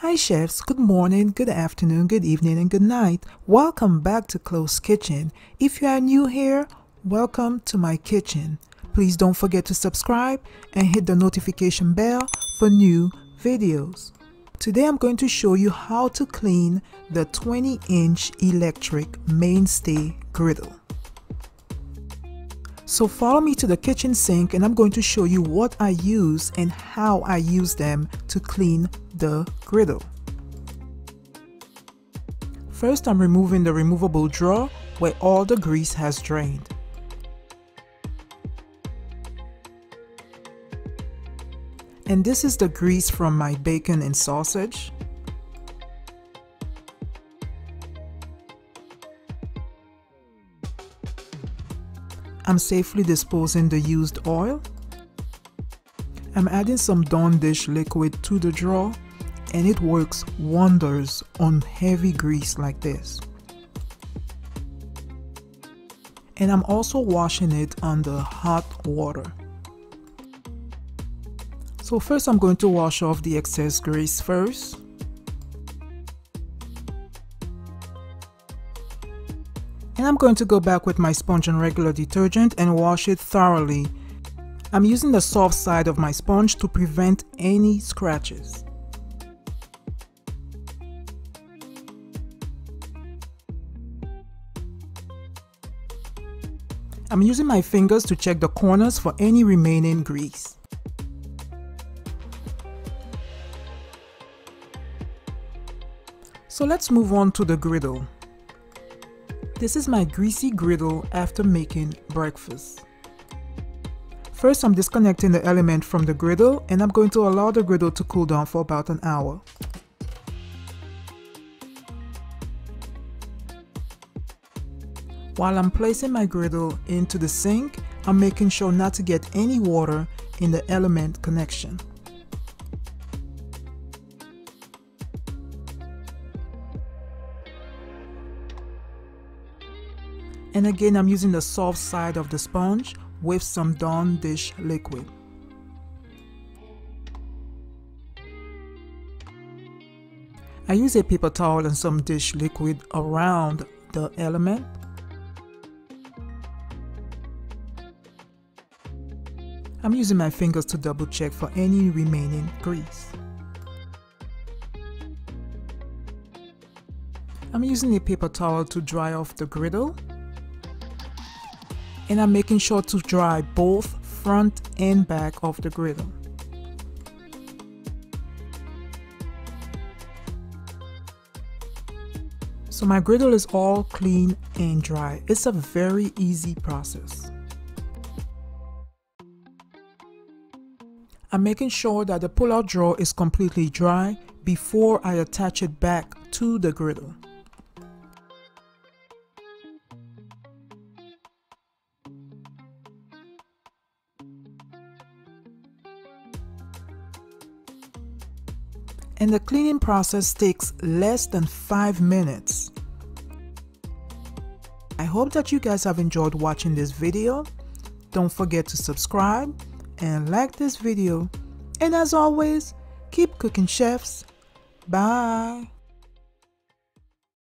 Hi chefs, good morning, good afternoon, good evening, and good night. Welcome back to Close Kitchen. If you are new here, welcome to my kitchen. Please don't forget to subscribe and hit the notification bell for new videos. Today I'm going to show you how to clean the 20-inch electric Mainstay griddle. So follow me to the kitchen sink and I'm going to show you what I use and how I use them to clean the griddle. First, I'm removing the removable drawer where all the grease has drained. And this is the grease from my bacon and sausage. I'm safely disposing the used oil. I'm adding some Dawn dish liquid to the drawer, and it works wonders on heavy grease like this. And I'm also washing it under hot water. So first I'm going to wash off the excess grease first. And I'm going to go back with my sponge and regular detergent and wash it thoroughly. I'm using the soft side of my sponge to prevent any scratches. I'm using my fingers to check the corners for any remaining grease. So let's move on to the griddle. This is my greasy griddle after making breakfast. First, I'm disconnecting the element from the griddle and I'm going to allow the griddle to cool down for about an hour. While I'm placing my griddle into the sink, I'm making sure not to get any water in the element connection. And again, I'm using the soft side of the sponge with some Dawn dish liquid. I use a paper towel and some dish liquid around the element. I'm using my fingers to double check for any remaining grease. I'm using a paper towel to dry off the griddle. And I'm making sure to dry both front and back of the griddle. So my griddle is all clean and dry. It's a very easy process. I'm making sure that the pull-out drawer is completely dry before I attach it back to the griddle. And the cleaning process takes less than 5 minutes. I hope that you guys have enjoyed watching this video. Don't forget to subscribe and like this video. And as always, keep cooking, chefs. Bye.